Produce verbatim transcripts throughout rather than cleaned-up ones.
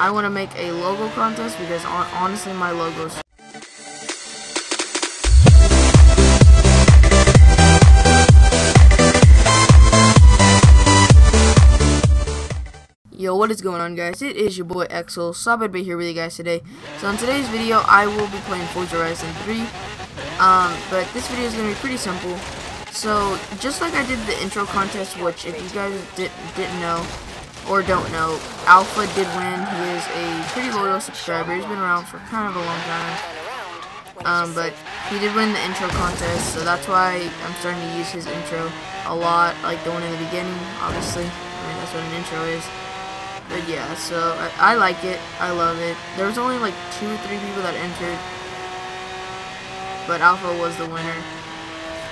I want to make a logo contest because honestly my logos. Yo, what is going on, guys? It is your boy Exo, Sabed here with you guys today. So in today's video, I will be playing Forza Horizon three. Um, but this video is gonna be pretty simple. So just like I did the intro contest, which if you guys did, didn't know or don't know, Alpha did win. He is a pretty loyal subscriber. He's been around for kind of a long time. Um, but he did win the intro contest, so that's why I'm starting to use his intro a lot, like the one in the beginning. Obviously, I mean that's what an intro is. But yeah, so I, I like it. I love it. There was only like two or three people that entered, but Alpha was the winner.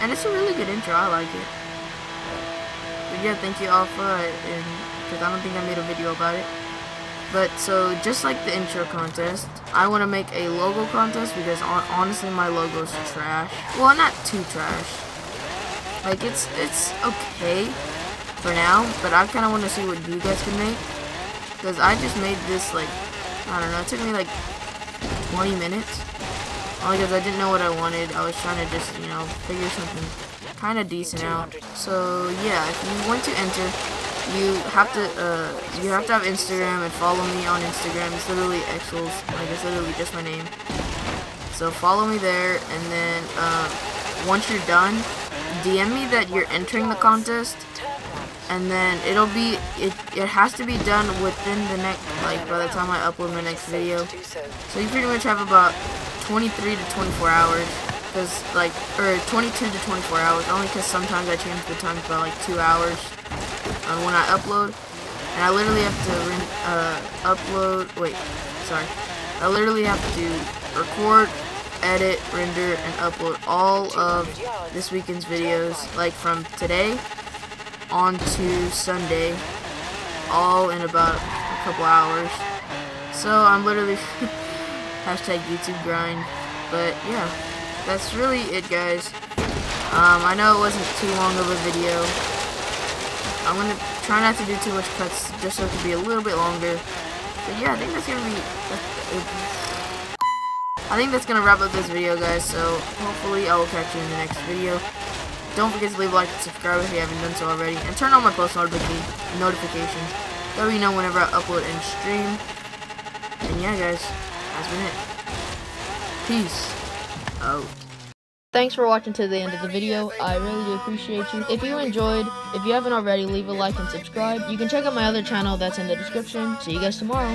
And it's a really good intro. I like it. But yeah, thank you, Alpha, and because I don't think I made a video about it. But so just like the intro contest, I want to make a logo contest because on, honestly, my logo's trash. Well, not too trash. Like it's it's okay for now, but I kind of want to see what you guys can make. Because I just made this, like, I don't know, it took me like twenty minutes. Only because I didn't know what I wanted. I was trying to just, you know, figure something kind of decent out. So yeah, if you want to enter, you have to, uh, you have to have Instagram and follow me on Instagram. It's literally Exels, like it's literally just my name. So follow me there, and then uh, once you're done, D M me that you're entering the contest. And then it'll be, it, it has to be done within the next, like, by the time I upload my next video. So you pretty much have about twenty-three to twenty-four hours, because, like, or twenty-two to twenty-four hours, only because sometimes I change the times by, like, two hours uh, when I upload. And I literally have to, uh, upload, wait, sorry. I literally have to record, edit, render, and upload all of this weekend's videos, like, from today on to Sunday, all in about a couple hours. So I'm literally hashtag YouTube grind. But yeah, that's really it, guys. Um, I know it wasn't too long of a video. I'm gonna try not to do too much cuts, just so it could be a little bit longer. But yeah, I think that's gonna be. That's, I think that's gonna wrap up this video, guys. So hopefully I will catch you in the next video. Don't forget to leave a like and subscribe if you haven't done so already. And turn on my post notifications. So you know whenever I upload and stream. And yeah, guys. That's been it. Peace out. Thanks for watching to the end of the video. I really do appreciate you. If you enjoyed, if you haven't already, leave a like and subscribe. You can check out my other channel that's in the description. See you guys tomorrow.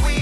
Later.